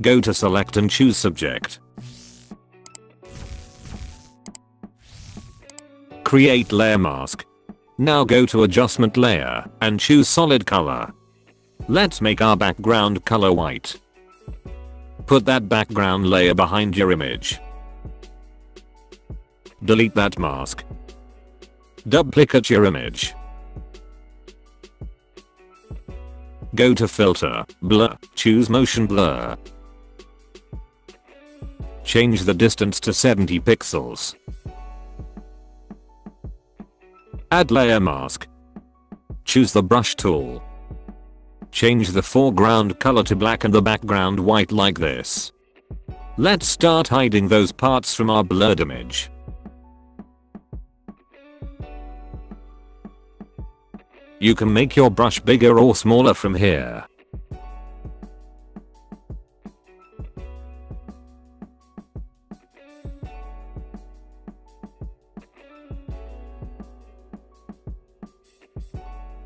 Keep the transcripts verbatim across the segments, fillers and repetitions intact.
Go to select and choose subject. Create layer mask. Now go to adjustment layer and choose solid color. Let's make our background color white. Put that background layer behind your image. Delete that mask. Duplicate your image. Go to filter, blur, choose motion blur. Change the distance to seventy pixels. Add layer mask. Choose the brush tool. Change the foreground color to black and the background white like this. Let's start hiding those parts from our blurred image. You can make your brush bigger or smaller from here.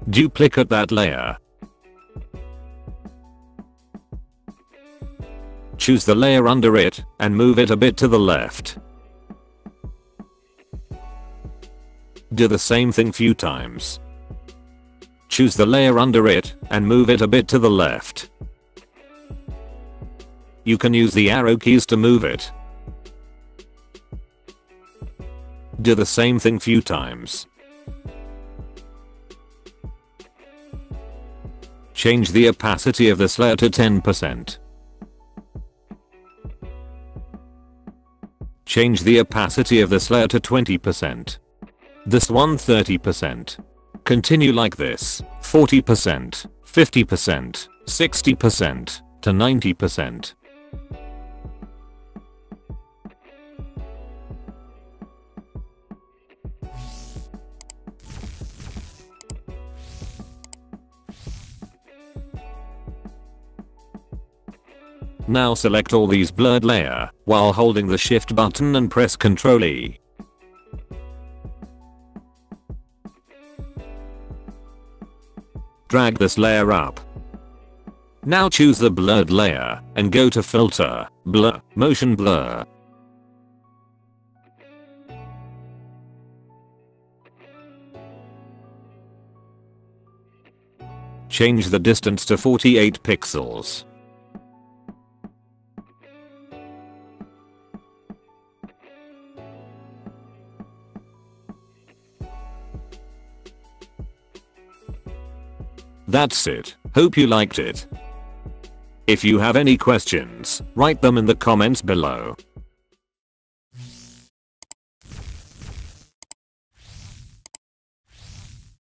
Duplicate that layer. Choose the layer under it and move it a bit to the left. Do the same thing few times. Choose the layer under it and move it a bit to the left. You can use the arrow keys to move it. Do the same thing few times. Change the opacity of this layer to ten percent. Change the opacity of this layer to twenty percent. This one thirty percent. Continue like this, forty percent, fifty percent, sixty percent, to ninety percent. Now select all these blurred layer, while holding the shift button and press control E. Drag this layer up. Now choose the blurred layer and go to filter, blur, motion blur. Change the distance to forty-eight pixels. That's it. Hope you liked it. If you have any questions, write them in the comments below.